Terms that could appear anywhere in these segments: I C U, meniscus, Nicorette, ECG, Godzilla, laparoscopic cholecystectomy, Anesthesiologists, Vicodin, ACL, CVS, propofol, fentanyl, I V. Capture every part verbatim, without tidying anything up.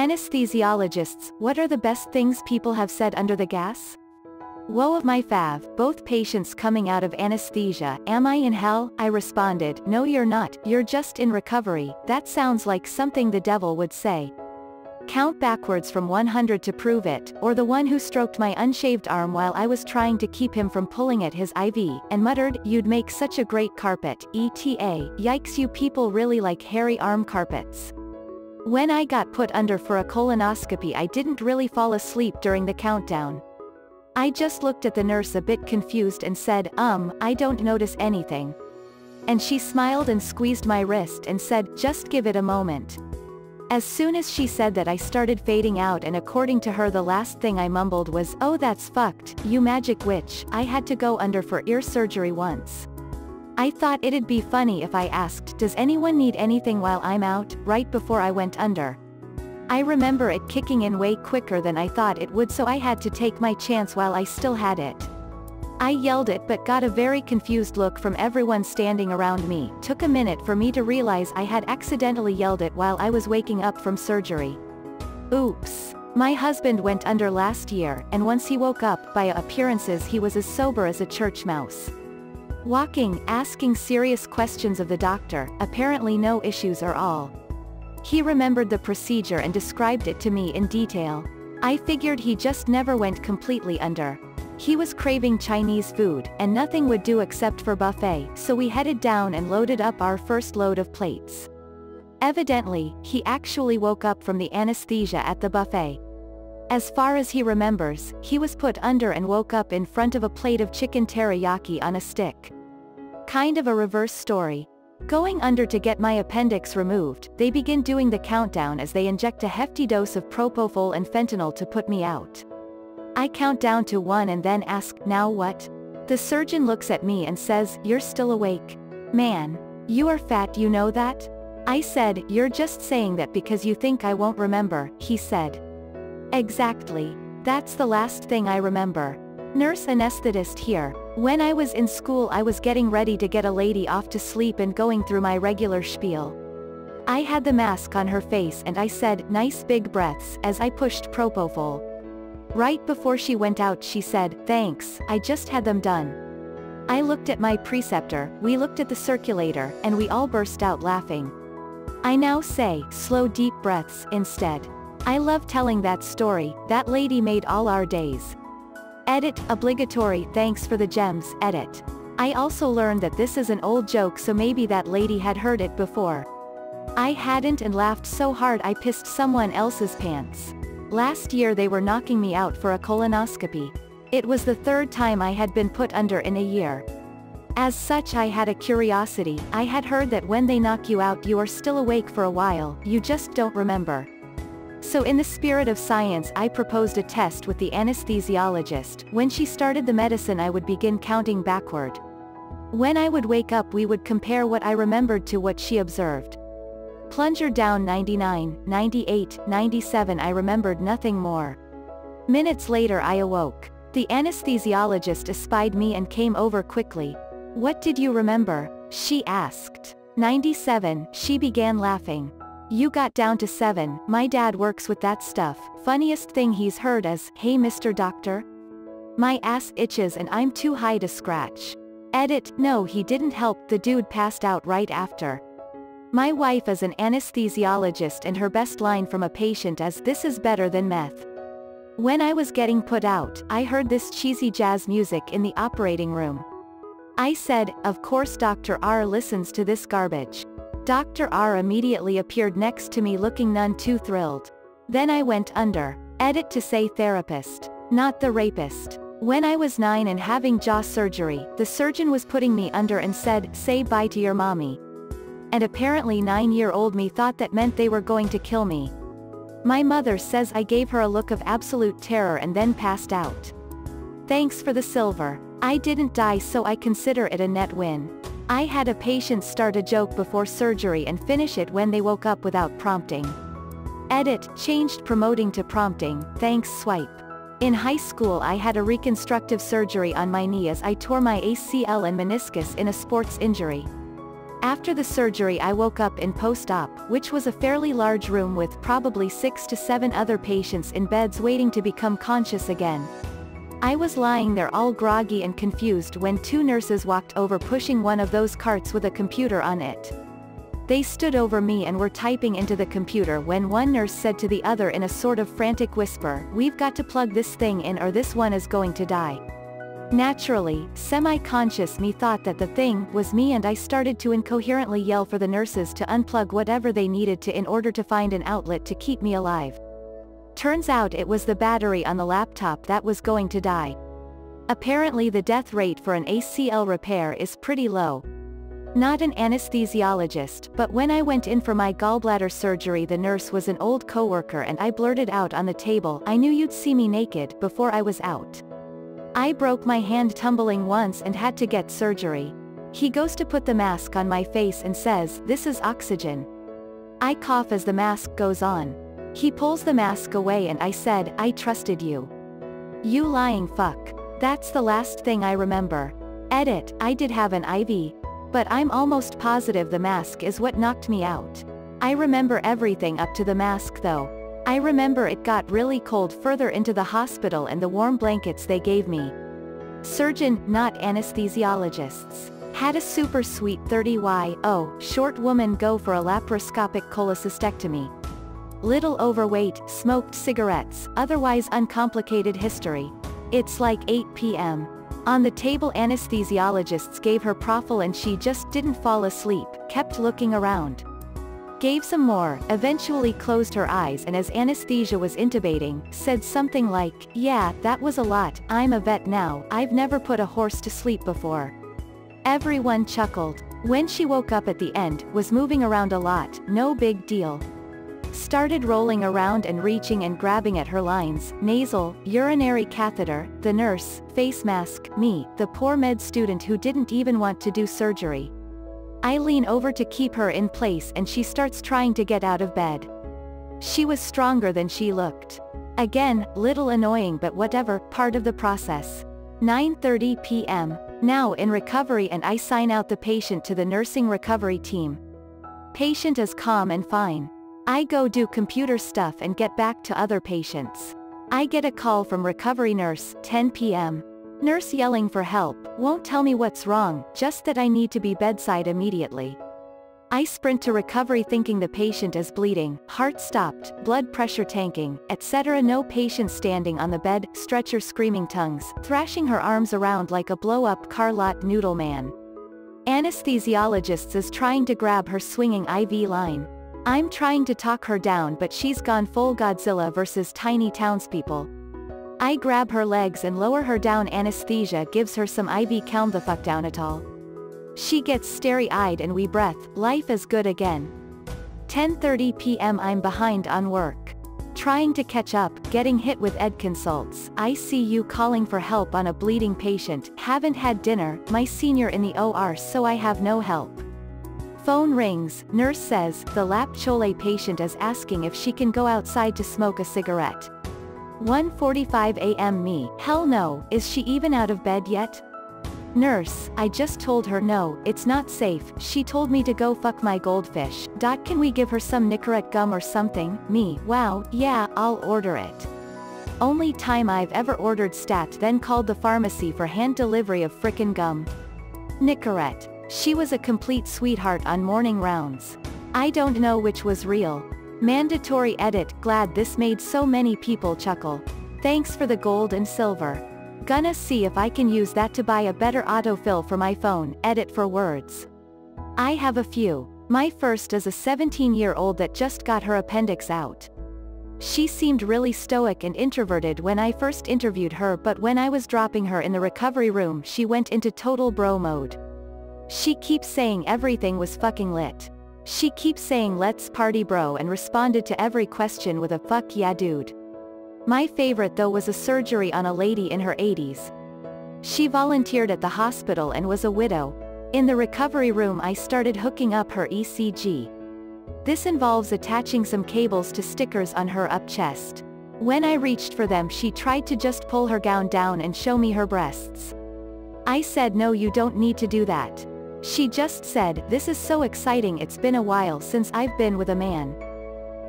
Anesthesiologists, what are the best things people have said under the gas? Woe of my fav, both patients coming out of anesthesia, am I in hell? I responded, no you're not, you're just in recovery, that sounds like something the devil would say. Count backwards from one hundred to prove it, or the one who stroked my unshaved arm while I was trying to keep him from pulling at his I V, and muttered, you'd make such a great carpet, E T A, yikes you people really like hairy arm carpets. When I got put under for a colonoscopy I didn't really fall asleep during the countdown. I just looked at the nurse a bit confused and said, um, I don't notice anything. And she smiled and squeezed my wrist and said, just give it a moment. As soon as she said that I started fading out, and according to her the last thing I mumbled was, oh that's fucked, you magic witch. I had to go under for ear surgery once. I thought it'd be funny if I asked, does anyone need anything while I'm out, right before I went under. I remember it kicking in way quicker than I thought it would, so I had to take my chance while I still had it. I yelled it but got a very confused look from everyone standing around me. Took a minute for me to realize I had accidentally yelled it while I was waking up from surgery. Oops. My husband went under last year, and once he woke up, by appearances he was as sober as a church mouse. Walking, asking serious questions of the doctor, apparently no issues at all. He remembered the procedure and described it to me in detail. I figured he just never went completely under. He was craving Chinese food, and nothing would do except for buffet, so we headed down and loaded up our first load of plates. Evidently, he actually woke up from the anesthesia at the buffet. As far as he remembers, he was put under and woke up in front of a plate of chicken teriyaki on a stick. Kind of a reverse story. Going under to get my appendix removed, they begin doing the countdown as they inject a hefty dose of propofol and fentanyl to put me out. I count down to one and then ask, now what? The surgeon looks at me and says, you're still awake. Man. You are fat, you know that? I said, you're just saying that because you think I won't remember. He said, exactly. That's the last thing I remember. Nurse anesthetist here. When I was in school I was getting ready to get a lady off to sleep and going through my regular spiel. I had the mask on her face and I said, nice big breaths, as I pushed propofol. Right before she went out she said, thanks, I just had them done. I looked at my preceptor, we looked at the circulator, and we all burst out laughing. I now say, slow deep breaths, instead. I love telling that story, that lady made all our days. Edit, obligatory, thanks for the gems, edit. I also learned that this is an old joke, so maybe that lady had heard it before. I hadn't, and laughed so hard I pissed someone else's pants. Last year they were knocking me out for a colonoscopy. It was the third time I had been put under in a year. As such I had a curiosity. I had heard that when they knock you out you are still awake for a while, you just don't remember. So in the spirit of science I proposed a test with the anesthesiologist. When she started the medicine I would begin counting backward. When I would wake up we would compare what I remembered to what she observed. Plunger down ninety-nine, ninety-eight, ninety-seven, I remembered nothing more. Minutes later I awoke. The anesthesiologist espied me and came over quickly. What did you remember? She asked. ninety-seven, she began laughing. You got down to seven, my dad works with that stuff, funniest thing he's heard is, hey Mister Doctor? My ass itches and I'm too high to scratch. Edit, no he didn't help, the dude passed out right after. My wife is an anesthesiologist and her best line from a patient is, this is better than meth. When I was getting put out, I heard this cheesy jazz music in the operating room. I said, of course Doctor R listens to this garbage. Doctor R immediately appeared next to me looking none too thrilled. Then I went under. Edit, to say therapist, not the rapist. When I was nine and having jaw surgery, the surgeon was putting me under and said, say bye to your mommy. And apparently nine-year-old me thought that meant they were going to kill me. My mother says I gave her a look of absolute terror and then passed out. Thanks for the silver. I didn't die, so I consider it a net win. I had a patient start a joke before surgery and finish it when they woke up without prompting. Edit, changed promoting to prompting, thanks swipe. In high school I had a reconstructive surgery on my knee as I tore my A C L and meniscus in a sports injury. After the surgery I woke up in post-op, which was a fairly large room with probably six to seven other patients in beds waiting to become conscious again. I was lying there all groggy and confused when two nurses walked over pushing one of those carts with a computer on it. They stood over me and were typing into the computer when one nurse said to the other in a sort of frantic whisper, "We've got to plug this thing in or this one is going to die." Naturally, semi-conscious me thought that the thing was me, and I started to incoherently yell for the nurses to unplug whatever they needed to in order to find an outlet to keep me alive. Turns out it was the battery on the laptop that was going to die. Apparently the death rate for an A C L repair is pretty low. Not an anesthesiologist, but when I went in for my gallbladder surgery the nurse was an old coworker, and I blurted out on the table, "I knew you'd see me naked," before I was out. I broke my hand tumbling once and had to get surgery. He goes to put the mask on my face and says, "This is oxygen." I cough as the mask goes on. He pulls the mask away and I said, "I trusted you. You lying fuck." That's the last thing I remember. Edit, I did have an I V, but I'm almost positive the mask is what knocked me out. I remember everything up to the mask though. I remember it got really cold further into the hospital and the warm blankets they gave me. Surgeon, not anesthesiologists. Had a super sweet thirty year old short woman go for a laparoscopic cholecystectomy. Little overweight, smoked cigarettes, otherwise uncomplicated history. It's like eight p m. On the table anesthesiologists gave her propofol and she just didn't fall asleep, kept looking around. Gave some more, eventually closed her eyes and as anesthesia was intubating, said something like, "Yeah, that was a lot, I'm a vet now, I've never put a horse to sleep before." Everyone chuckled. When she woke up at the end, was moving around a lot, no big deal. Started rolling around and reaching and grabbing at her lines, nasal, urinary catheter, the nurse, face mask, me, the poor med student who didn't even want to do surgery. I lean over to keep her in place and she starts trying to get out of bed. She was stronger than she looked. Again, little annoying but whatever, part of the process. nine thirty p m, now in recovery, and I sign out the patient to the nursing recovery team. Patient is calm and fine. I go do computer stuff and get back to other patients. I get a call from recovery nurse, ten p m. Nurse yelling for help, won't tell me what's wrong, just that I need to be bedside immediately. I sprint to recovery thinking the patient is bleeding, heart stopped, blood pressure tanking, et cetera. No patient standing on the bed, stretcher screaming tongues, thrashing her arms around like a blow-up car lot noodle man. Anesthesiologist is trying to grab her swinging I V line. I'm trying to talk her down but she's gone full Godzilla versus tiny townspeople. I grab her legs and lower her down. Anesthesia gives her some I V calm the fuck down at all. She gets starry-eyed and we breath, life is good again. ten thirty p m I'm behind on work. Trying to catch up, getting hit with ed consults, I C U calling for help on a bleeding patient, haven't had dinner, my senior in the O R so I have no help. Phone rings, nurse says, the lap chole patient is asking if she can go outside to smoke a cigarette. one forty-five a m me, hell no, is she even out of bed yet? Nurse, I just told her no, it's not safe, she told me to go fuck my goldfish. Dot, can we give her some Nicorette gum or something? Me, wow, yeah, I'll order it. Only time I've ever ordered stat, then called the pharmacy for hand delivery of frickin' gum. Nicorette. She was a complete sweetheart on morning rounds. I don't know which was real. Mandatory edit, glad this made so many people chuckle. Thanks for the gold and silver. Gonna see if I can use that to buy a better autofill for my phone, edit for words. I have a few. My first is a seventeen year old that just got her appendix out. She seemed really stoic and introverted when I first interviewed her, but when I was dropping her in the recovery room she went into total bro mode. She keeps saying everything was fucking lit. She keeps saying "let's party bro" and responded to every question with a "fuck yeah dude." My favorite though was a surgery on a lady in her eighties. She volunteered at the hospital and was a widow. In the recovery room I started hooking up her E C G. This involves attaching some cables to stickers on her up chest. When I reached for them she tried to just pull her gown down and show me her breasts. I said no, you don't need to do that. She just said, "This is so exciting, it's been a while since I've been with a man."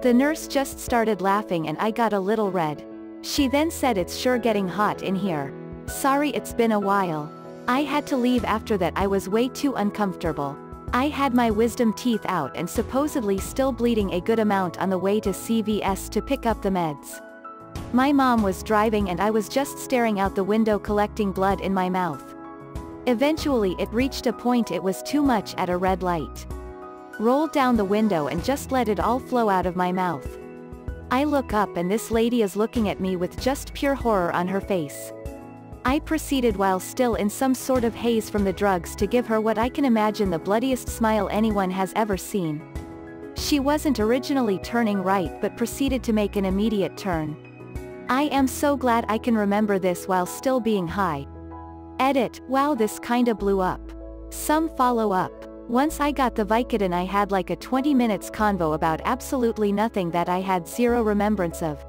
The nurse just started laughing and I got a little red. She then said, "It's sure getting hot in here. Sorry it's been a while." I had to leave after that. I was way too uncomfortable. I had my wisdom teeth out and supposedly still bleeding a good amount on the way to C V S to pick up the meds. My mom was driving and I was just staring out the window collecting blood in my mouth. Eventually it reached a point it was too much. At a red light, rolled down the window and just let it all flow out of my mouth. I look up and this lady is looking at me with just pure horror on her face. I proceeded, while still in some sort of haze from the drugs, to give her what I can imagine the bloodiest smile anyone has ever seen. She wasn't originally turning right but proceeded to make an immediate turn. I am so glad I can remember this while still being high. Edit, wow, this kinda blew up. Some follow-up. Once I got the Vicodin I had like a twenty minutes convo about absolutely nothing that I had zero remembrance of.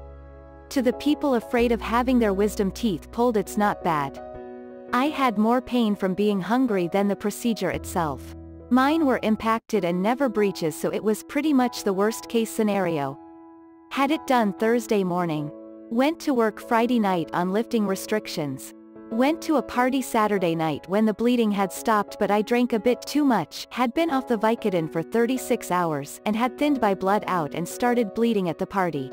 To the people afraid of having their wisdom teeth pulled, it's not bad. I had more pain from being hungry than the procedure itself. Mine were impacted and never breaches, so it was pretty much the worst case scenario. Had it done Thursday morning. Went to work Friday night on lifting restrictions. Went to a party Saturday night when the bleeding had stopped, but I drank a bit too much, had been off the Vicodin for thirty-six hours, and had thinned my blood out and started bleeding at the party.